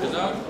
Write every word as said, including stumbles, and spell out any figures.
Genau.